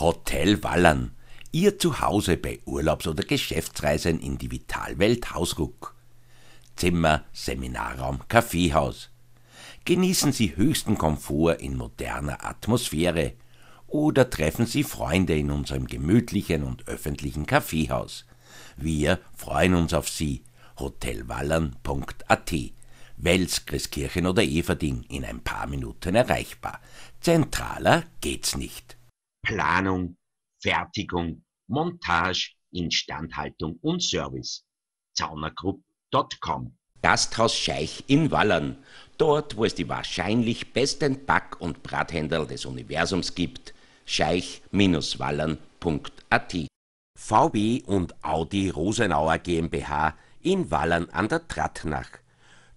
Hotel Wallern, Ihr Zuhause bei Urlaubs- oder Geschäftsreisen in die Vitalwelt Hausruck. Zimmer, Seminarraum, Kaffeehaus. Genießen Sie höchsten Komfort in moderner Atmosphäre oder treffen Sie Freunde in unserem gemütlichen und öffentlichen Kaffeehaus. Wir freuen uns auf Sie. Hotelwallern.at. Wels, Grieskirchen oder Everding in ein paar Minuten erreichbar. Zentraler geht's nicht. Planung, Fertigung, Montage, Instandhaltung und Service. Zaunergroup.com. Gasthaus Schaich in Wallern. Dort, wo es die wahrscheinlich besten Back- und Brathändel des Universums gibt. Schaich-wallern.at. VW und Audi Rosenauer GmbH in Wallern an der Trattnach.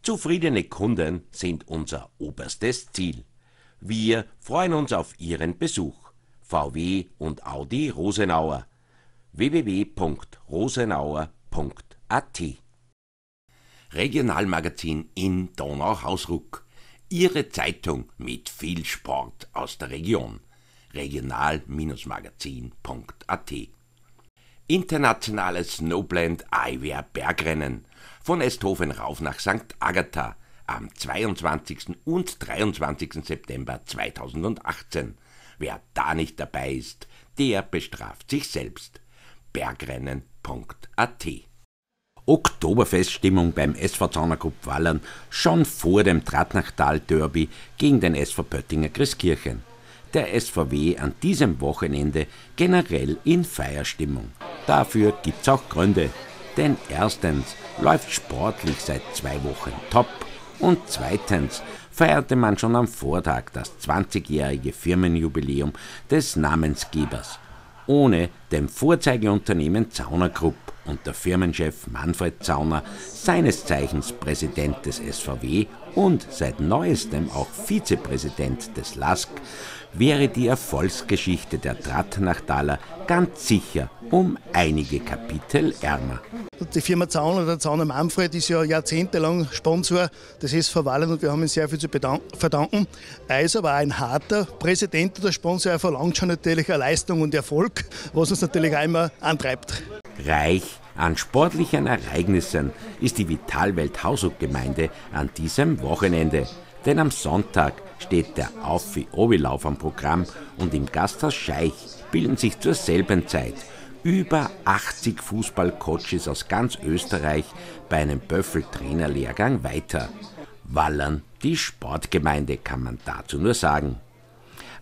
Zufriedene Kunden sind unser oberstes Ziel. Wir freuen uns auf Ihren Besuch. VW und Audi Rosenauer. www.rosenauer.at. Regionalmagazin in Donau-Hausruck. Ihre Zeitung mit viel Sport aus der Region. regional-magazin.at. Internationales Snowblend-Eiwehr Bergrennen. Von Esthofen rauf nach St. Agatha am 22. und 23. September 2018. Wer da nicht dabei ist, der bestraft sich selbst. Bergrennen.at. Oktoberfeststimmung beim SV Zaunergroup Wallern schon vor dem Trattnachtal-Derby gegen den SV Pöttinger Grieskirchen. Der SVW an diesem Wochenende generell in Feierstimmung. Dafür gibt's auch Gründe. Denn erstens läuft sportlich seit 2 Wochen top und zweitens feierte man schon am Vortag das 20-jährige Firmenjubiläum des Namensgebers. Ohne dem Vorzeigeunternehmen Zaunergroup und der Firmenchef Manfred Zauner, seines Zeichens Präsident des SVW und seit neuestem auch Vizepräsident des LASK, wäre die Erfolgsgeschichte der Trattnachtaler ganz sicher um einige Kapitel ärmer. Die Firma Zauner oder Zauner Manfred ist ja jahrzehntelang Sponsor des SV Wallern und wir haben ihm sehr viel zu verdanken. Er ist aber ein harter Präsident oder Sponsor, er verlangt schon natürlich eine Leistung und Erfolg, was uns natürlich auch immer antreibt. Reich an sportlichen Ereignissen ist die Vitalwelt Hausruck-Gemeinde an diesem Wochenende. Denn am Sonntag steht der Aufi-Obi-Lauf am Programm und im Gasthaus Schaich bilden sich zur selben Zeit über 80 Fußballcoaches aus ganz Österreich bei einem Böffel-Trainerlehrgang weiter. Wallern, die Sportgemeinde, kann man dazu nur sagen.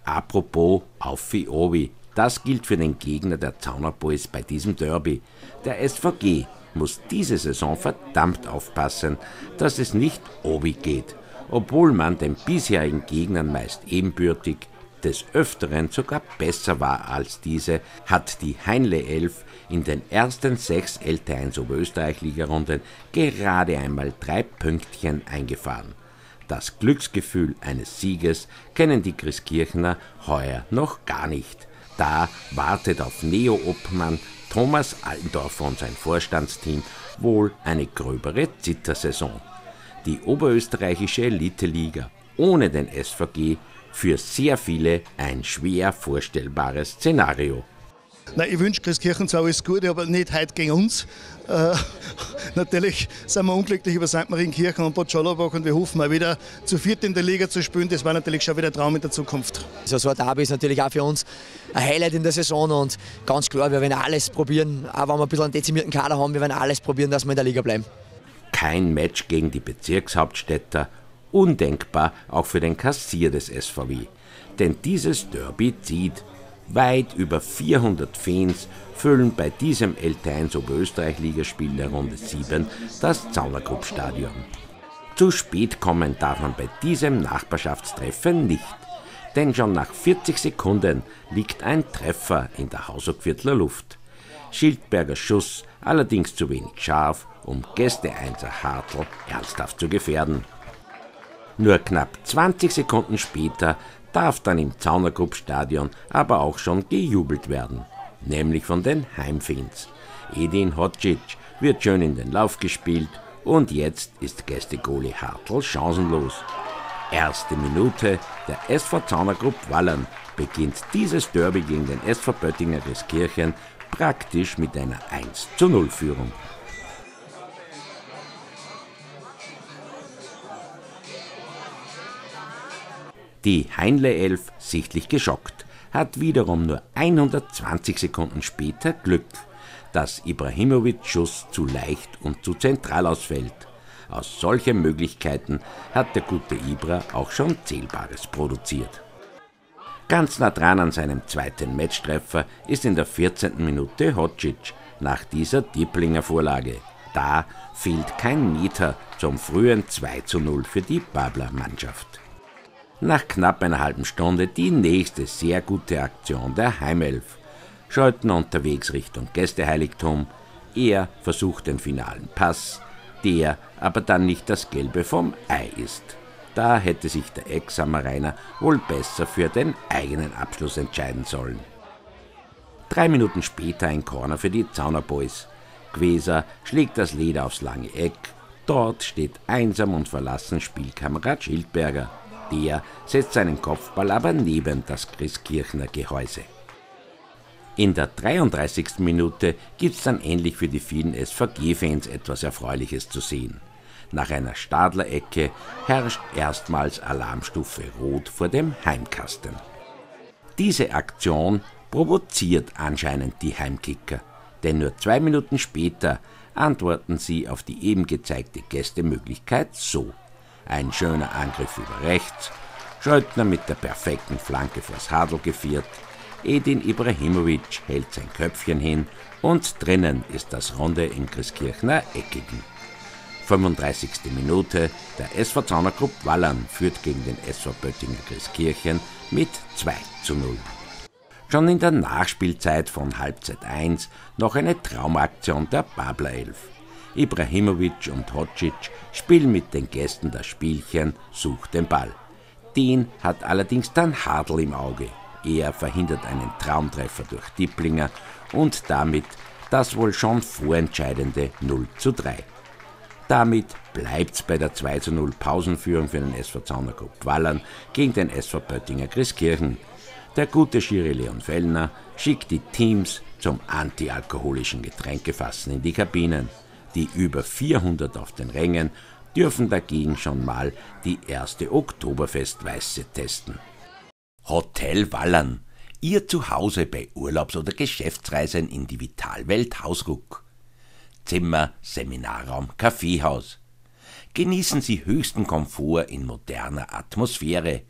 Apropos Aufi-Obi, das gilt für den Gegner der Zaunerboys bei diesem Derby. Der SVG muss diese Saison verdammt aufpassen, dass es nicht Obi geht. Obwohl man den bisherigen Gegnern meist ebenbürtig, des Öfteren sogar besser war als diese, hat die Heinle 11 in den ersten 6 LT1 Oberösterreich-Liga-Runden gerade einmal 3 Pünktchen eingefahren. Das Glücksgefühl eines Sieges kennen die Grieskirchner heuer noch gar nicht. Da wartet auf Neo-Obmann Thomas Altendorfer und sein Vorstandsteam wohl eine gröbere Zittersaison. Die oberösterreichische Elite-Liga ohne den SVG für sehr viele ein schwer vorstellbares Szenario. Nein, ich wünsche Grieskirchen zwar alles Gute, aber nicht heute gegen uns. Natürlich sind wir unglücklich über St. Marienkirchen und Bad Schollerbach und wir hoffen mal wieder zu 4. in der Liga zu spielen. Das war natürlich schon wieder ein Traum in der Zukunft. Also so ein Derby ist natürlich auch für uns ein Highlight in der Saison und ganz klar, wir werden alles probieren, auch wenn wir ein bisschen einen dezimierten Kader haben, wir werden alles probieren, dass wir in der Liga bleiben. Kein Match gegen die Bezirkshauptstädter, undenkbar auch für den Kassier des SVW. Denn dieses Derby zieht. Weit über 400 Fans füllen bei diesem LT1 Oberösterreich-Ligaspiel der Runde 7 das Zaunergroup-Stadion. Zu spät kommen darf man bei diesem Nachbarschaftstreffen nicht. Denn schon nach 40 Sekunden liegt ein Treffer in der Hausruckviertler Luft. Schildberger Schuss, allerdings zu wenig scharf, um Gäste-Einser Hadl ernsthaft zu gefährden. Nur knapp 20 Sekunden später darf dann im Zaunergroup-Stadion aber auch schon gejubelt werden, nämlich von den Heimfans. Edin Hodzic wird schön in den Lauf gespielt und jetzt ist Gäste-Goalie Hadl chancenlos. erste Minute, der SV Zaunergroup Wallern beginnt dieses Derby gegen den SV Pöttinger Grieskirchen praktisch mit einer 1:0 Führung. Die Heinle 11, sichtlich geschockt, hat wiederum nur 120 Sekunden später Glück, dass Ibrahimovic Schuss zu leicht und zu zentral ausfällt. Aus solchen Möglichkeiten hat der gute Ibra auch schon Zählbares produziert. Ganz nah dran an seinem zweiten Matchtreffer ist in der 14. Minute Hodzic nach dieser Dipplinger Vorlage. Da fehlt kein Meter zum frühen 2:0 für die Babler Mannschaft. Nach knapp einer halben Stunde die nächste sehr gute Aktion der Heimelf. Schöntner unterwegs Richtung Gästeheiligtum, er versucht den finalen Pass, der aber dann nicht das Gelbe vom Ei ist. Da hätte sich der Ex-Samarainer wohl besser für den eigenen Abschluss entscheiden sollen. 3 Minuten später ein Corner für die Zaunerboys. Gweser schlägt das Leder aufs lange Eck, dort steht einsam und verlassen Spielkamerad Schildberger. Der setzt seinen Kopfball aber neben das Grieskirchener Gehäuse. In der 33. Minute gibt's dann endlich für die vielen SVG-Fans etwas Erfreuliches zu sehen. Nach einer Stadler-Ecke herrscht erstmals Alarmstufe Rot vor dem Heimkasten. Diese Aktion provoziert anscheinend die Heimkicker, denn nur 2 Minuten später antworten sie auf die eben gezeigte Gästemöglichkeit so. Ein schöner Angriff über rechts, Schöntner mit der perfekten Flanke vors Hadl geviert, Edin Ibrahimovic hält sein Köpfchen hin und drinnen ist das Runde im Grieskirchener Eckigen. 35. Minute, der SV Zaunergroup Wallern führt gegen den SV Pöttinger Grieskirchen mit 2:0. Schon in der Nachspielzeit von Halbzeit 1 noch eine Traumaktion der Babler Elf. Ibrahimovic und Hodzic spielen mit den Gästen das Spielchen, sucht den Ball. Den hat allerdings dann Hadl im Auge. Er verhindert einen Traumtreffer durch Dipplinger und damit das wohl schon vorentscheidende 0:3. Damit bleibt's bei der 2:0 Pausenführung für den SV Zaunergroup Wallern gegen den SV Pöttinger Grieskirchen. Der gute Schiri Leon Fellner schickt die Teams zum antialkoholischen Getränkefassen in die Kabinen. Die über 400 auf den Rängen dürfen dagegen schon mal die erste Oktoberfestweiße testen. Hotel Wallern, Ihr Zuhause bei Urlaubs- oder Geschäftsreisen in die Vitalwelt Hausruck. Zimmer, Seminarraum, Kaffeehaus. Genießen Sie höchsten Komfort in moderner Atmosphäre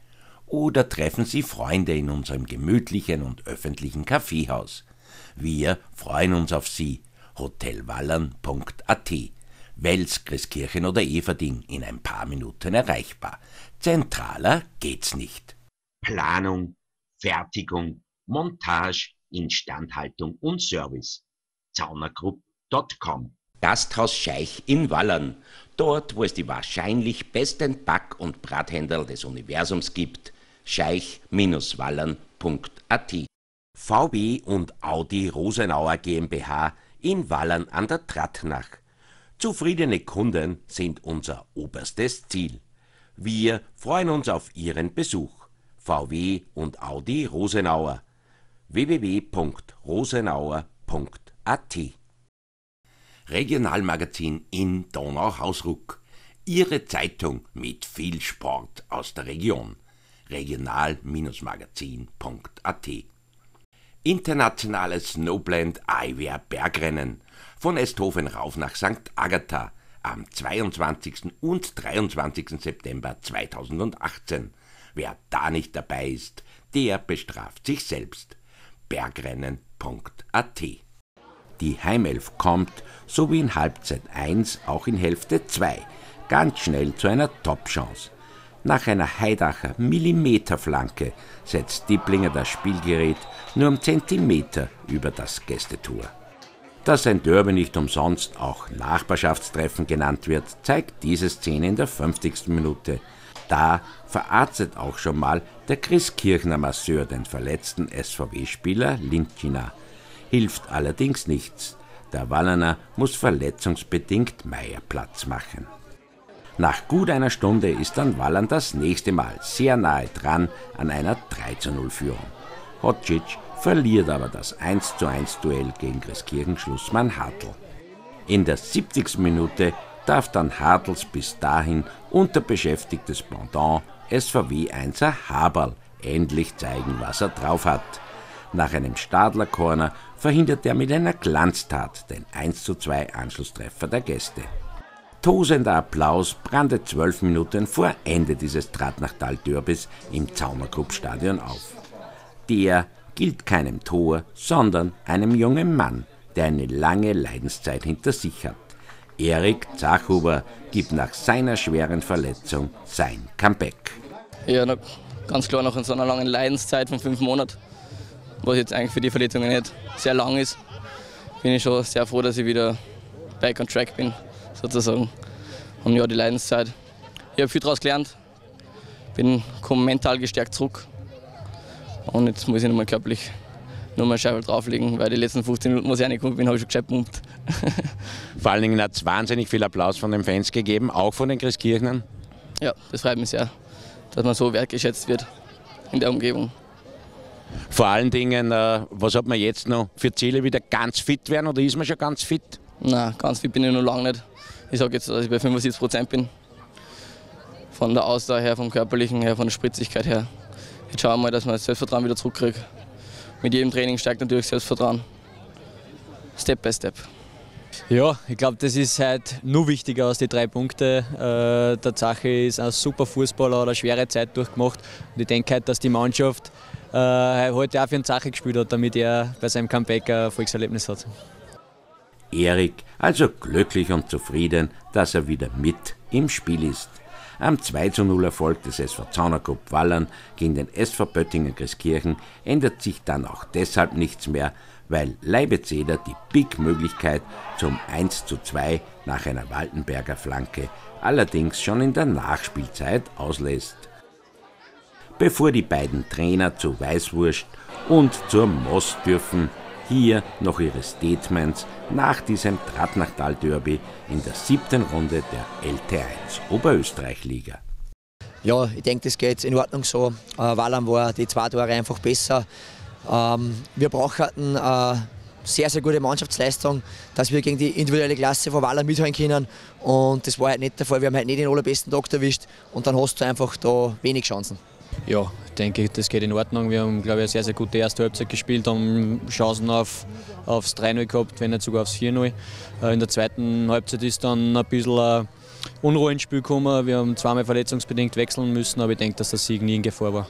oder treffen Sie Freunde in unserem gemütlichen und öffentlichen Kaffeehaus. Wir freuen uns auf Sie. Hotelwallern.at, Wels, Grieskirchen oder Everding, in ein paar Minuten erreichbar. Zentraler geht's nicht. Planung, Fertigung, Montage, Instandhaltung und Service. Zaunergroup.com. Gasthaus Schaich in Wallern, dort wo es die wahrscheinlich besten Back- und Brathändel des Universums gibt. Schaich-wallern.at. VW und Audi Rosenauer GmbH in Wallern an der Trattnach. Zufriedene Kunden sind unser oberstes Ziel. Wir freuen uns auf Ihren Besuch. VW und Audi Rosenauer. www.rosenauer.at. Regionalmagazin in Donau-Hausruck. Ihre Zeitung mit viel Sport aus der Region. regional-magazin.at. Internationales Snowblend-Eiwehr Bergrennen von Esthofen rauf nach St. Agatha am 22. und 23. September 2018. Wer da nicht dabei ist, der bestraft sich selbst. Bergrennen.at. Die Heimelf kommt, so wie in Halbzeit 1 auch in Hälfte 2, ganz schnell zu einer Top-Chance. Nach einer Heidacher Millimeterflanke setzt Dipplinger das Spielgerät nur um Zentimeter über das Gästetor. Dass ein Derby nicht umsonst auch Nachbarschaftstreffen genannt wird, zeigt diese Szene in der 50. Minute. Da verarztet auch schon mal der Grieskirchener Masseur den verletzten SVW-Spieler Lindschina. Hilft allerdings nichts. Der Wallerner muss verletzungsbedingt Meier Platz machen. Nach gut einer Stunde ist dann Wallern das nächste Mal sehr nahe dran an einer 3:0-Führung. Hodzic verliert aber das 1:1-Duell gegen Grieskirchen-Schlussmann Hadl. In der 70. Minute darf dann Hadls bis dahin unterbeschäftigtes Pendant SVW1er Haberl endlich zeigen, was er drauf hat. Nach einem Stadler-Corner verhindert er mit einer Glanztat den 1:2 Anschlusstreffer der Gäste. Tosender Applaus brandet 12 Minuten vor Ende dieses Trattnachtal-Derbys im Zaunergroup-Stadion auf. Der gilt keinem Tor, sondern einem jungen Mann, der eine lange Leidenszeit hinter sich hat. Eric Zachhuber gibt nach seiner schweren Verletzung sein Comeback. Ja, ganz klar nach so einer langen Leidenszeit von 5 Monaten, was jetzt eigentlich für die Verletzungen nicht sehr lang ist, bin ich schon sehr froh, dass ich wieder back on track bin, sozusagen. Und ja, die Leidenszeit. Ich habe viel daraus gelernt, komme mental gestärkt zurück. Und jetzt muss ich nochmal körperlich nochmal Scheibe drauflegen, weil die letzten 15 Minuten, wo ich reingekommen bin, habe ich schon gescheit gepumpt. Vor allen Dingen hat es wahnsinnig viel Applaus von den Fans gegeben, auch von den Grieskirchnern. Ja, das freut mich sehr, dass man so wertgeschätzt wird in der Umgebung. Vor allen Dingen, was hat man jetzt noch für Ziele? Wieder ganz fit werden oder ist man schon ganz fit? Nein, ganz fit bin ich noch lange nicht. Ich sage jetzt, dass ich bei 75% bin. Von der Ausdauer her, vom Körperlichen her, von der Spritzigkeit her. Jetzt schauen wir mal, dass man das Selbstvertrauen wieder zurückkriegt. Mit jedem Training steigt natürlich das Selbstvertrauen. Step by Step. Ja, ich glaube, das ist heute nur wichtiger als die 3 Punkte. Der Zachi ist ein super Fußballer, hat eine schwere Zeit durchgemacht. Und ich denke halt, dass die Mannschaft heute auch für den Zachi gespielt hat, damit er bei seinem Comeback ein Erfolgserlebnis hat. Eric also glücklich und zufrieden, dass er wieder mit im Spiel ist. Am 2:0-Erfolg des SV Zaunergroup Wallern gegen den SV Pöttinger Grieskirchen ändert sich dann auch deshalb nichts mehr, weil Leibezeder die Big-Möglichkeit zum 1:2 nach einer Waltenberger Flanke allerdings schon in der Nachspielzeit auslässt. Bevor die beiden Trainer zu Weißwurst und zur Most dürfen, hier noch ihre Statements nach diesem Trattnachtal-Derby in der 7. Runde der LT1 Oberösterreich-Liga. Ja, ich denke, das geht in Ordnung so. Wallern war die 2 Tore einfach besser. Wir brauchten sehr, sehr gute Mannschaftsleistung, dass wir gegen die individuelle Klasse von Wallern mithalten können. Und das war halt nicht der Fall. Wir haben halt nicht den allerbesten Tag erwischt und dann hast du einfach da wenig Chancen. Ja, denke ich, das geht in Ordnung. Wir haben, glaube ich, eine sehr, sehr gute erste Halbzeit gespielt, haben Chancen aufs 3:0 gehabt, wenn nicht sogar aufs 4:0. In der zweiten Halbzeit ist dann ein bisschen Unruhe ins Spiel gekommen. Wir haben zweimal verletzungsbedingt wechseln müssen, aber ich denke, dass der Sieg nie in Gefahr war.